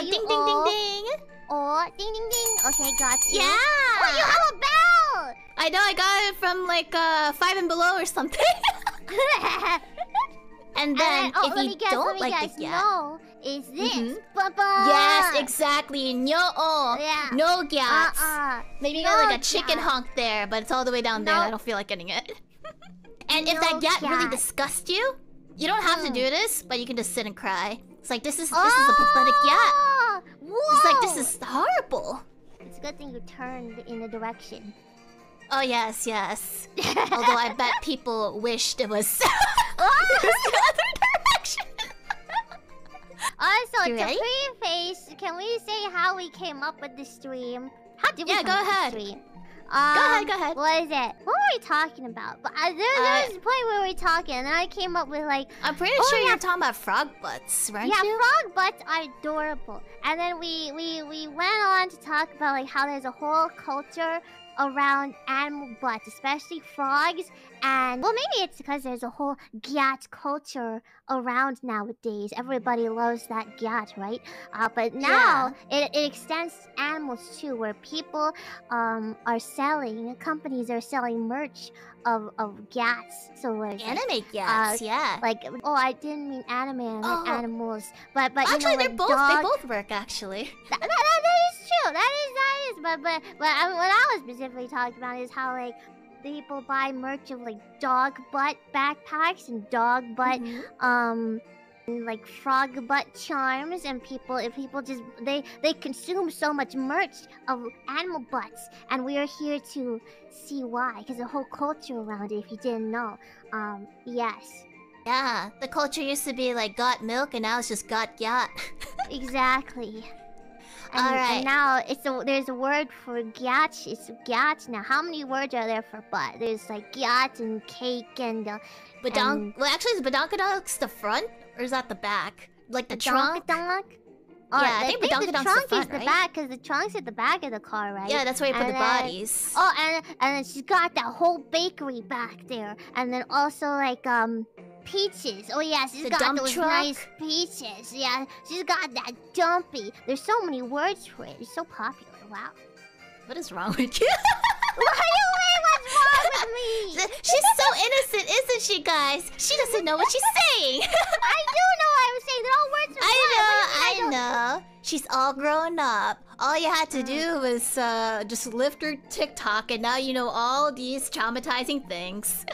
like ding ding ding ding. Oh, ding ding ding. Okay, got you. Yeah. What you all about? I know. I got it from like 5 and below or something. And then oh, if you guess, don't like guess, the Gyatt, no, is this yes, exactly. Yeah. No Gyatts. Maybe no got like a chicken honk there, but it's all the way down there. And I don't feel like getting it. And if that Gyatt really disgusts you, you don't have to do this, but you can just sit and cry. It's like this is a pathetic Gyatt. Whoa. It's like this is horrible. It's a good thing you turned in the direction. Oh yes, yes. Although I bet people wished it was the other direction. Also, Dream Face, can we say how we came up with the stream? How did we come up with the stream? Go ahead. What is it? What were we talking about? But there was a point where we were talking, and I came up with like... I'm pretty sure you're talking about frog butts, right? Yeah, frog butts are adorable. And then we went on to talk about like how there's a whole culture around animal butts, especially frogs. And well, maybe it's because there's a whole Gyatt culture around nowadays. Everybody loves that Gyatt, right? But now it extends to animals too, where people are selling, companies are selling merch of Gyatts. So there's anime Gyatts, like I didn't mean anime, I meant animals. But actually, you know, like they both work actually. That is true. That is. But I mean, what I was specifically talking about is how like people buy merch of like dog butt backpacks and dog butt and like frog butt charms, and people just they consume so much merch of animal butts, and we are here to see why, because the whole culture around it, if you didn't know. Yeah, the culture used to be like got milk, and now it's just got Gyatt. Exactly. And, and now it's there's a word for Gyatt. It's Gyatt now. How many words are there for butt? There's like Gyatt and cake and badonk. Well, actually, is badonkadonk the front or is that the back? Like the trunk. Oh, yeah, I think the trunk is the back, because the trunk's at the back of the car, right? Yeah, that's where you put the bodies. Oh, and then she's got that whole bakery back there, and then also like peaches. Oh yeah, she's got those nice peaches. Yeah, she's got that dumpy. There's so many words for it. It's so popular. Wow. What is wrong with you? What's wrong with me? She's so innocent, isn't she, guys? She doesn't know what she's saying. I do know what I'm saying. They're all words for I know. She's all grown up. All you had to do was just lift her TikTok, and now you know all these traumatizing things.